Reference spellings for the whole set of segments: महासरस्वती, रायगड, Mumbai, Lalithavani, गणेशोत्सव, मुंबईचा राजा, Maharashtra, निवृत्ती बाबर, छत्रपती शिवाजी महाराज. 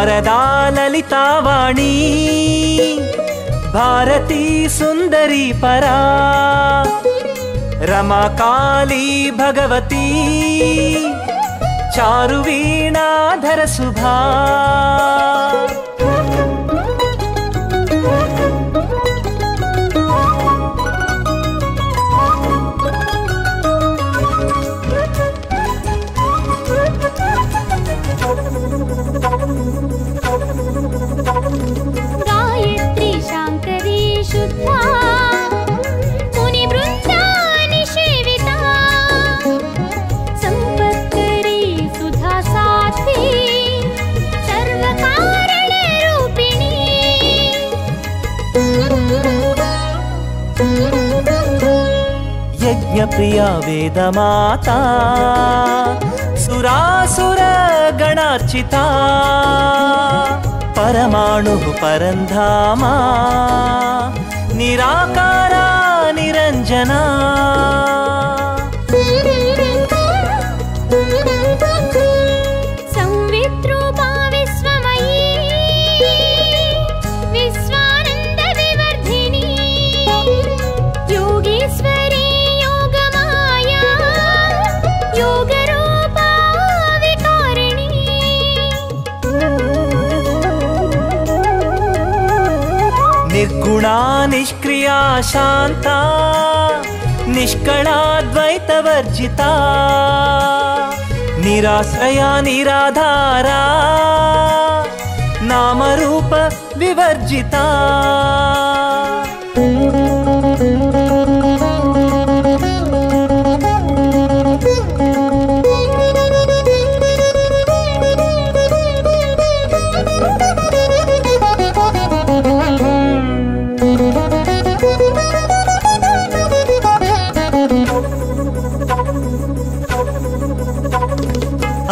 शारदा ललितावाणी भारती सुंदरी परा रमा काली भगवती चारुवीणाधर सुभा। प्रिया वेदमाता सुरासुर गणार्चिता परमाणु परंधामा निराकारा निरंजना। निर्गुणा निष्क्रिया शांता निष्कणाद्वैतवर्जिता निराश्रया निराधारा नामरूप विवर्जिता।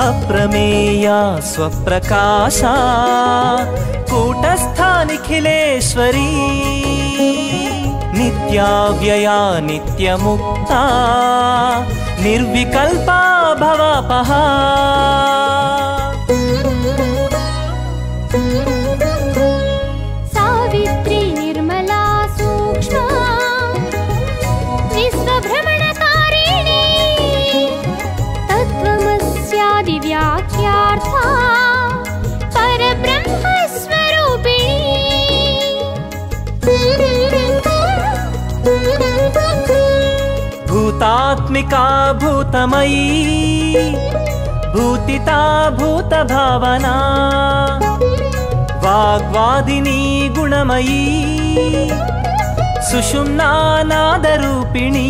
अप्रमेया स्वप्रकाशा कूटस्थानिखिलेश्वरी नित्याव्यया नित्यमुक्ता निर्विकल्पा भवापहा। भूतात्मिका भूतमयी भूतिता भूतभावना वाग्वादिनी गुणमयी सुषुम्ना नादरूपिणी।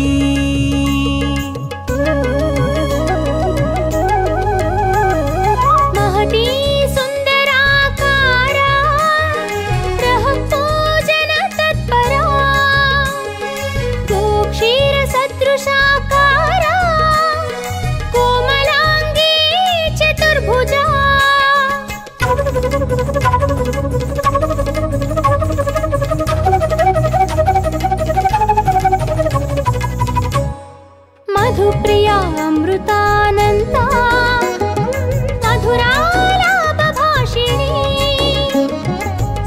मधुप्रिया अमृतानंदा मधुरालापभाषिणी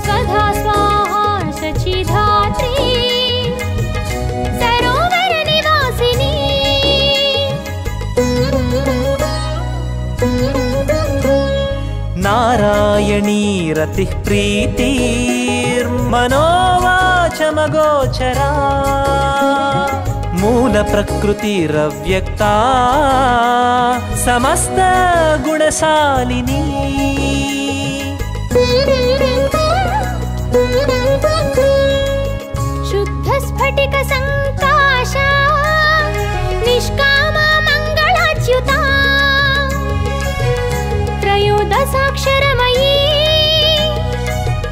स्वधा स्वाहा सचिधात्री सरोवर निवासिनी। नारायणी रतिः प्रीतिर्मनोवाचमगोचरा मूल प्रकृतिरव्यक्ता समस्त गुणशालिनी। शुद्ध स्फटिक संकाशा निष्कामा मंगलाच्युता त्रयोदशाक्षरमयी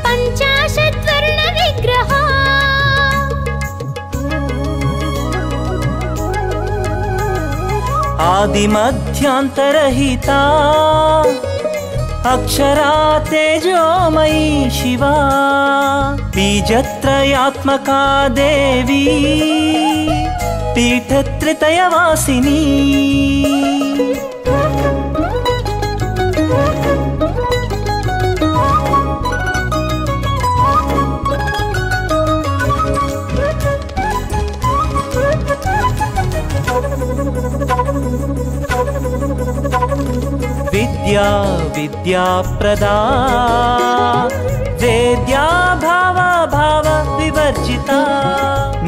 पंचाशद्वर्ण विग्रहा। आदिमध्यांतरहिता अक्षरा तेजोमयी शिवा बीजत्रयात्मका देवी पीठत्रितयवासिनी। विद्याप्रदा वेद्या भाव भाव विवर्जिता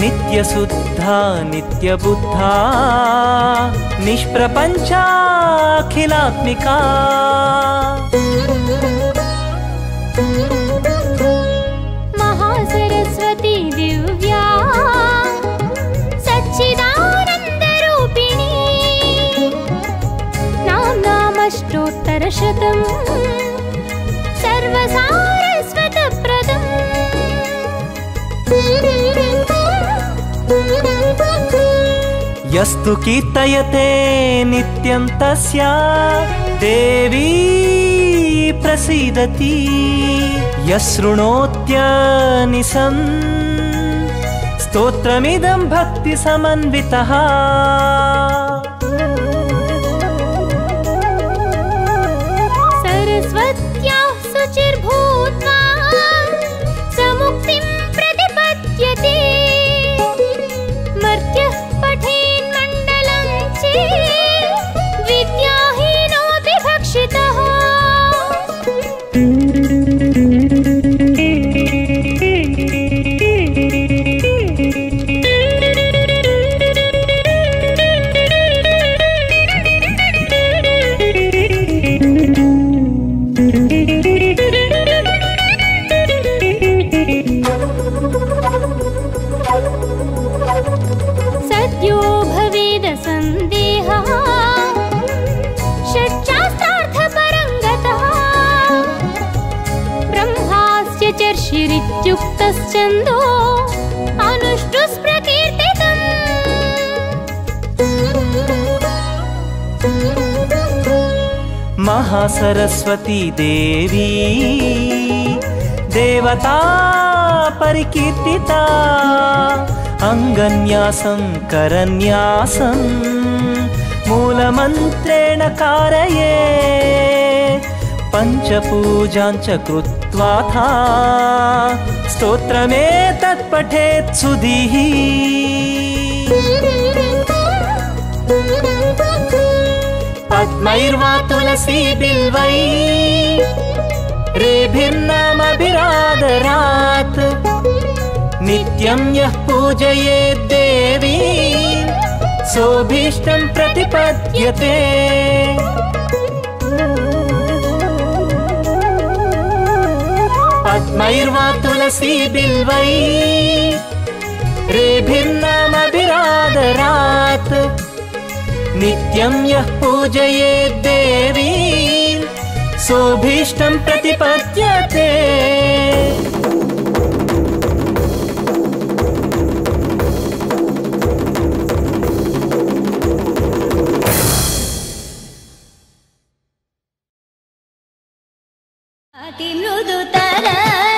नित्यशुद्धा नित्यबुद्धा निष्प्रपंचा अखिलात्मिका। महासरस्वती दिव्या सच्चिदानंद रूपिणी नाम नामष्टोत्तर शतम् सर्वसारस्वत प्रदम्। यस्तु कीर्तयते नित्यं तस्य देवी प्रसीदति यशृणोत्यनिशं स्तोत्रमिदं भक्तिसमन्वितः। सरस्वत्याः शुचिर्भूत्वा समुक्तिं प्रतिपद्यते मर्त्यः पठेन् मण्डलं चेत् विद्याहीनोऽपि भक्षितः। चर्षिरित्युक्तश्चन्दो अनुष्टुस्प्रकीर्तितम्। महासरस्वती देवी देवता परिकीर्तिता अङ्गन्यासं करन्यासं मूलमन्त्रेण कारये पञ्चपूजाञ्च कृत्वा था स्तोत्रमेतत् पठेत् सुधीः। पद्मैर्वा तुलसी बिल्वै रेभिर्नामभिरादरात् नित्यं यः पूजयेत् देवी सोऽभीष्टं प्रतिपद्यते। पद्मैर्वा तुलसी बिल्वै रेभिर्नामभिरादरात् नित्यं यः पूजयेत् देवी सोऽभीष्टं प्रतिपद्यते। अति मृदुतरा